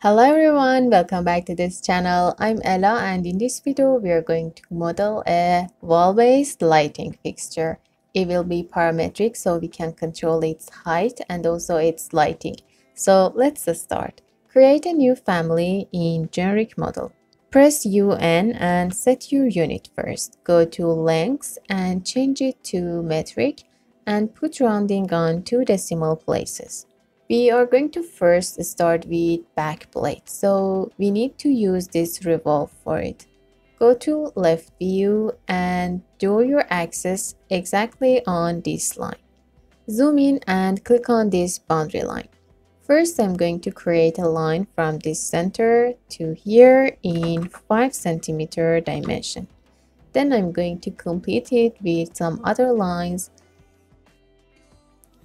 Hello everyone, welcome back to this channel. I'm Ella, and in this video we are going to model a wall-based lighting fixture. It will be parametric, so we can control its height and also its lighting. So let's start. Create a new family in generic model. Press UN and set your unit first. Go to length and change it to metric and put rounding on 2 decimal places. We are going to first start with back plate, so we need to use this revolve for it. Go to left view and draw your axis exactly on this line. Zoom in and click on this boundary line. First, I'm going to create a line from this center to here in 5 cm dimension. Then I'm going to complete it with some other lines.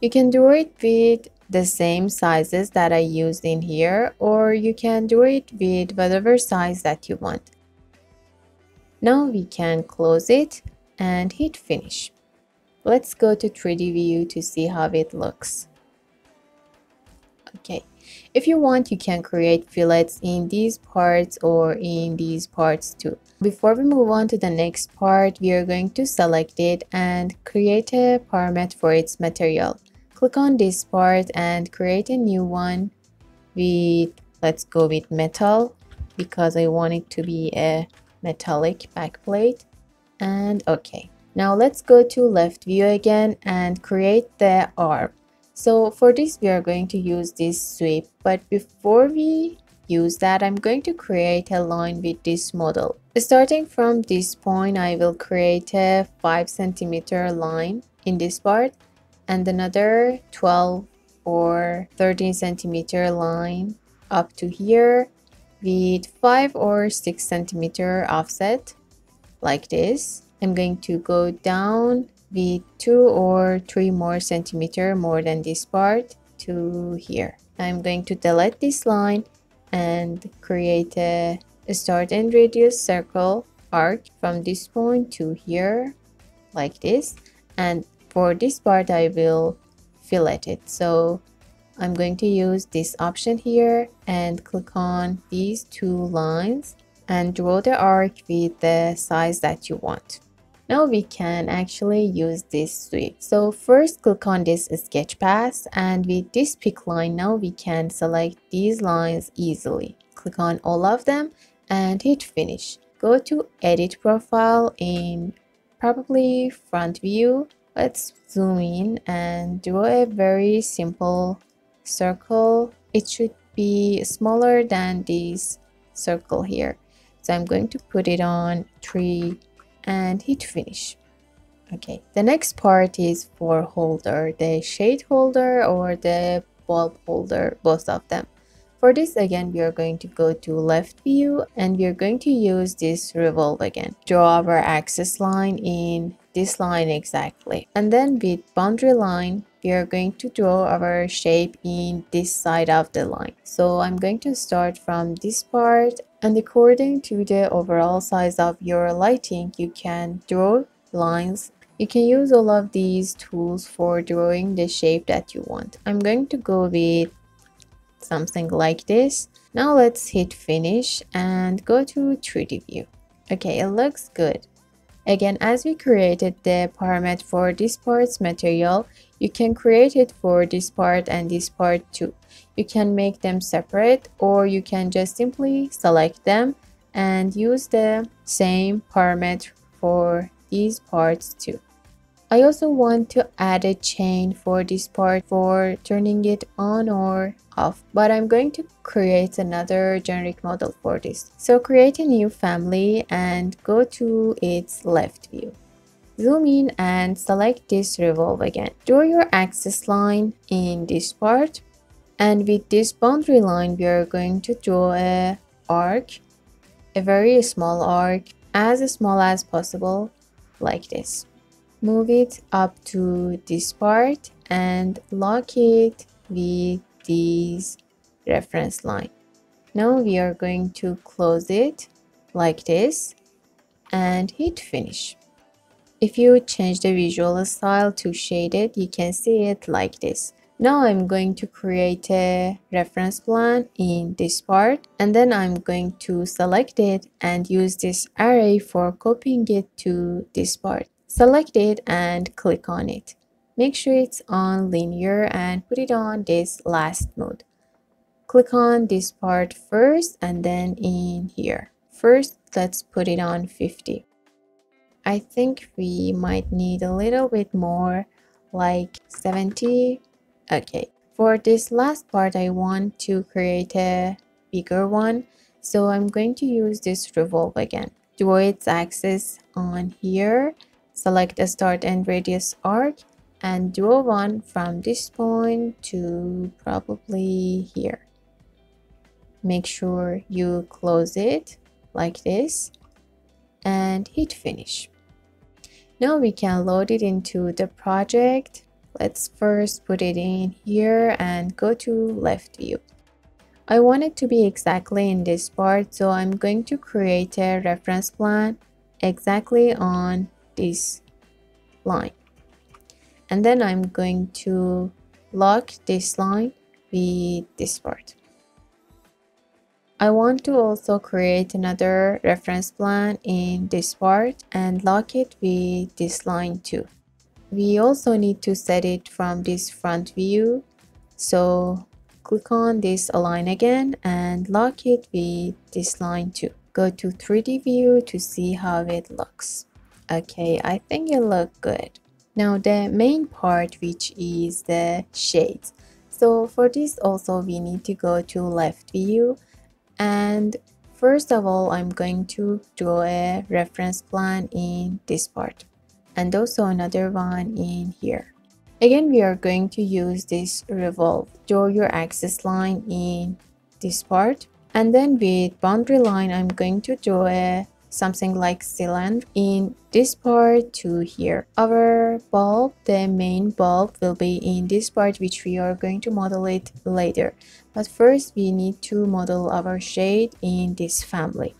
You can draw it with the same sizes that I used in here, or you can do it with whatever size that you want. Now we can close it and hit finish. Let's go to 3D view to see how it looks. Okay, if you want, you can create fillets in these parts or in these parts too. Before we move on to the next part, we are going to select it and create a parameter for its material. Click on this part and create a new one with, let's go with metal, because I want it to be a metallic backplate. And okay, now let's go to left view again and create the arm. So for this we are going to use this sweep, but before we use that, I'm going to create a line with this model. Starting from this point, I will create a 5 cm line in this part, and another 12 or 13 cm line up to here with 5 or 6 cm offset like this. I'm going to go down with 2 or 3 more centimeters more than this part to here. I'm going to delete this line and create a start and radius circle arc from this point to here like this. And for this part, I will fillet it, so I'm going to use this option here and click on these 2 lines and draw the arc with the size that you want. Now we can actually use this sweep. So first, click on this sketch path, and with this pick line, now we can select these lines easily. Click on all of them and hit finish. Go to edit profile in probably front view. Let's zoom in and draw a very simple circle. It should be smaller than this circle here. So I'm going to put it on 3 and hit finish. Okay, the next part is for holder, the shade holder or the bulb holder, both of them. For this again, we are going to go to left view and we are going to use this revolve again. Draw our axis line in this line exactly, and then with boundary line we are going to draw our shape in this side of the line. So I'm going to start from this part, and according to the overall size of your lighting, you can draw lines. You can use all of these tools for drawing the shape that you want. I'm going to go with something like this. Now let's hit finish and go to 3D view. Okay, it looks good. Again, as we created the parameter for this part's material, you can create it for this part and this part too. You can make them separate, or you can just simply select them and use the same parameter for these parts too. I also want to add a chain for this part for turning it on or off, but I'm going to create another generic model for this. So create a new family and go to its left view. Zoom in and select this revolve again. Draw your axis line in this part, and with this boundary line we are going to draw an arc, a very small arc, as small as possible like this. Move it up to this part and lock it with this reference line. Now we are going to close it like this and hit finish. If you change the visual style to shaded, you can see it like this. Now I'm going to create a reference plan in this part, and then I'm going to select it and use this array for copying it to this part. Select it and click on it. Make sure it's on linear and put it on this last mode. Click on this part first and then in here. First, let's put it on 50. I think we might need a little bit more, like 70. Okay, for this last part I want to create a bigger one, so I'm going to use this revolve again. Draw its axis on here, select a start and radius arc, and draw one from this point to probably here. Make sure you close it like this and hit finish. Now we can load it into the project. Let's first put it in here and go to left view. I want it to be exactly in this part, so I'm going to create a reference plan exactly on this line. And then I'm going to lock this line with this part. I want to also create another reference plan in this part and lock it with this line too. We also need to set it from this front view, so click on this align again and lock it with this line too. Go to 3D view to see how it looks. Okay, I think it looked good. Now the main part, which is the shades. So for this also we need to go to left view, and first of all I'm going to draw a reference plan in this part, and also another one in here. Again, we are going to use this revolve. Draw your axis line in this part, and then with boundary line I'm going to draw something like cylinder in this part to here. Our bulb, the main bulb, will be in this part, which we are going to model it later, but first we need to model our shade in this family.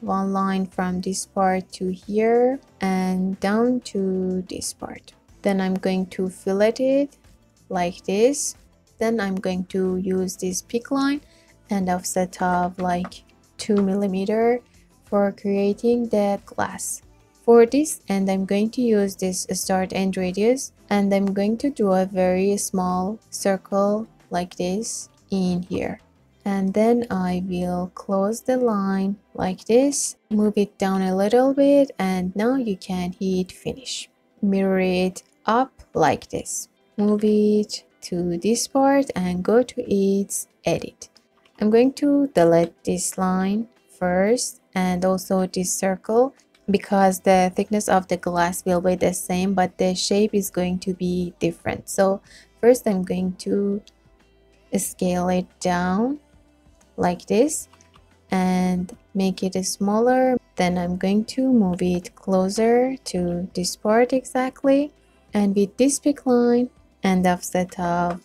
One line from this part to here and down to this part. Then I'm going to fillet it like this. Then I'm going to use this pick line and offset of like 2 millimeters for creating the glass. For this end I'm going to use this start and radius, and I'm going to draw a very small circle like this in here. And then I will close the line like this, move it down a little bit, and now you can hit finish. Mirror it up like this. Move it to this part and go to its edit. I'm going to delete this line first and also this circle, because the thickness of the glass will be the same but the shape is going to be different. So first I'm going to scale it down like this and make it smaller. Then I'm going to move it closer to this part exactly, and with this pick line and offset of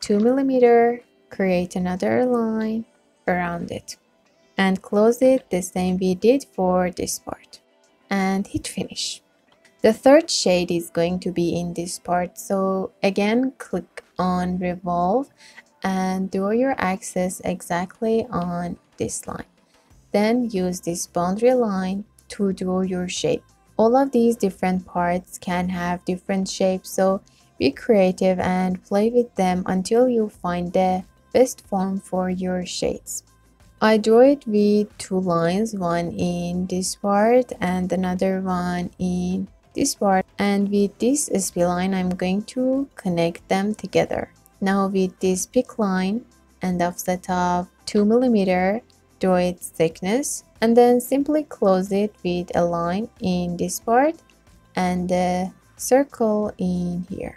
2 millimeters create another line around it and close it the same we did for this part and hit finish. The third shade is going to be in this part, so again click on revolve and draw your axis exactly on this line. Then use this boundary line to draw your shape. All of these different parts can have different shapes, so be creative and play with them until you find the best form for your shades. I draw it with 2 lines, one in this part and another one in this part, and with this SP line I'm going to connect them together. Now with this pick line and offset of 2 millimeters, draw its thickness and then simply close it with a line in this part and a circle in here.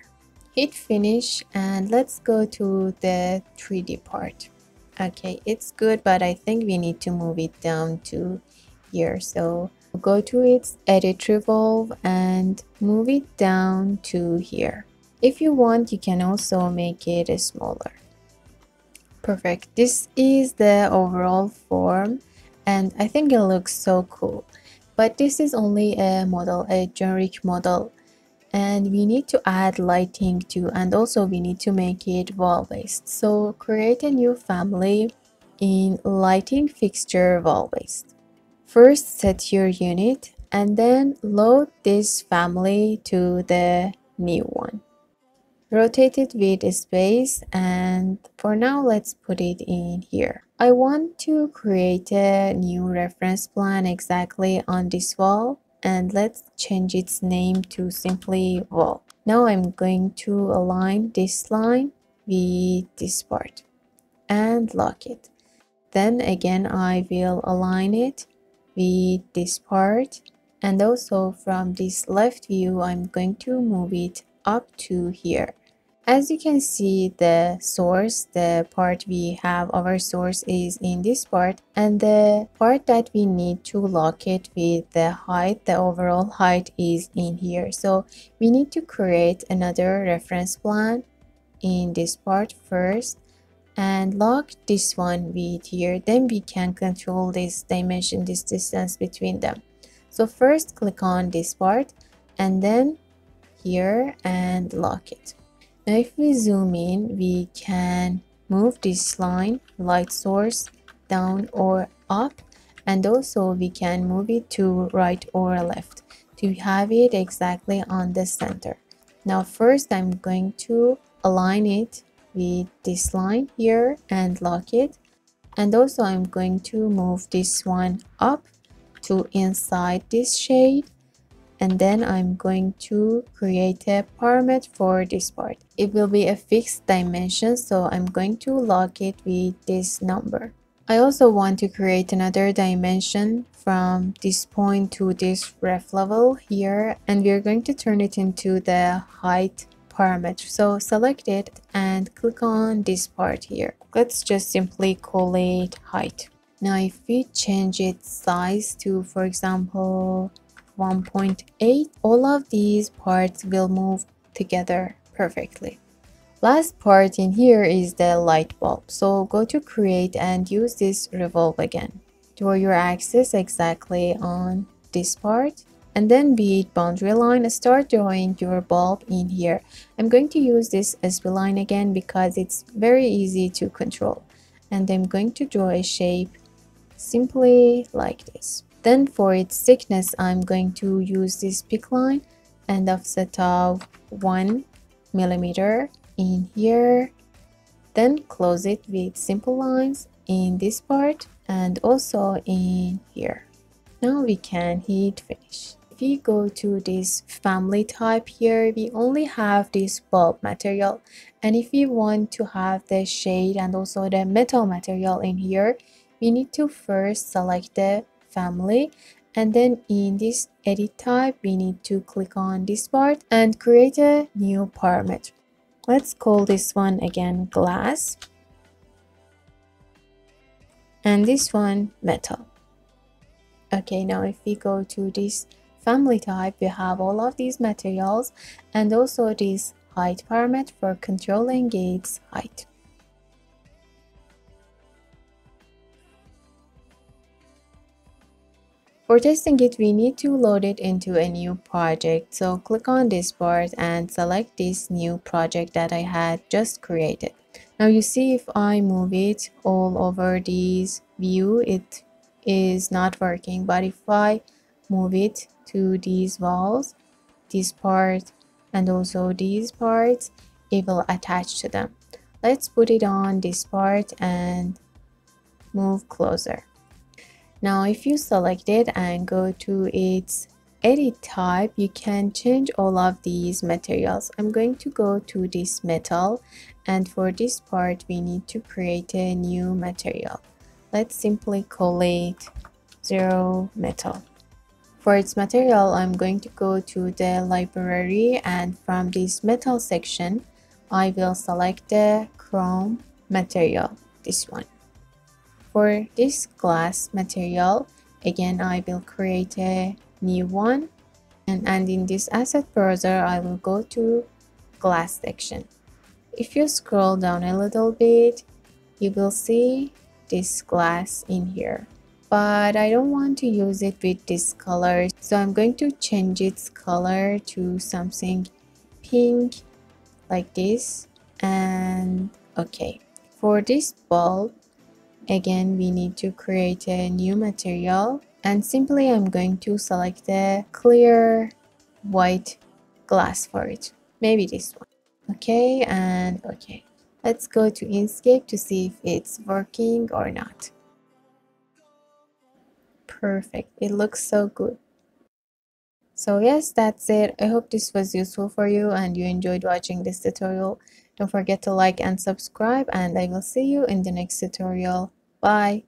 Hit finish and let's go to the 3D part. Okay, it's good, but I think we need to move it down to here, so go to its edit revolve and move it down to here. If you want, you can also make it smaller. Perfect. This is the overall form and I think it looks so cool. But this is only a model, a generic model, and we need to add lighting too, and also we need to make it wall-based. So create a new family in lighting fixture wall-based. First set your unit and then load this family to the new one. Rotate it with a space, and for now let's put it in here. I want to create a new reference plan exactly on this wall, and let's change its name to simply wall. Now I'm going to align this line with this part and lock it. Then again I will align it with this part, and also from this left view I'm going to move it up to here. As you can see, the source, the part we have our source, is in this part, and the part that we need to lock it with the height, the overall height, is in here. So we need to create another reference plan in this part first and lock this one with here. Then we can control this dimension, this distance between them. So first click on this part and then here and lock it. Now if we zoom in, we can move this line, light source, down or up, and also we can move it to right or left to have it exactly on the center. Now first I'm going to align it with this line here and lock it, and also I'm going to move this one up to inside this shade. And then I'm going to create a parameter for this part. It will be a fixed dimension, so I'm going to lock it with this number. I also want to create another dimension from this point to this ref level here, and we're going to turn it into the height parameter. So select it and click on this part here. Let's just simply call it height. Now if we change its size to, for example, 1.8, all of these parts will move together perfectly. Last part in here is the light bulb, so go to create and use this revolve again. Draw your axis exactly on this part, and then be boundary line, start drawing your bulb in here. I'm going to use this SB line again because it's very easy to control, and I'm going to draw a shape simply like this. Then for its thickness, I'm going to use this pick line and offset of 1 millimeter in here. Then close it with simple lines in this part and also in here. Now we can hit finish. If we go to this family type here, we only have this bulb material. And if we want to have the shade and also the metal material in here, we need to first select the family, and then in this edit type we need to click on this part and create a new parameter. Let's call this one again glass, and this one metal. Okay, now if we go to this family type, we have all of these materials and also this height parameter for controlling its height. For testing it, we need to load it into a new project, so click on this part and select this new project that I had just created. Now you see, if I move it all over this view, it is not working, but if I move it to these walls, this part and also these parts, it will attach to them. Let's put it on this part and move closer. Now if you select it and go to its edit type, you can change all of these materials. I'm going to go to this metal, and for this part we need to create a new material. Let's simply call it 0 metal. For its material, I'm going to go to the library, and from this metal section I will select the chrome material, this one. For this glass material, again I will create a new one, and in this asset browser I will go to glass section. If you scroll down a little bit, you will see this glass in here. but I don't want to use it with this color, so I'm going to change its color to something pink like this. And okay, for this bulb again we need to create a new material, and simply I'm going to select a clear white glass for it, maybe this one. Okay, and okay, let's go to Enscape to see if it's working or not. Perfect, it looks so good. So yes, that's it. I hope this was useful for you and you enjoyed watching this tutorial. Don't forget to like and subscribe, and I will see you in the next tutorial. Bye.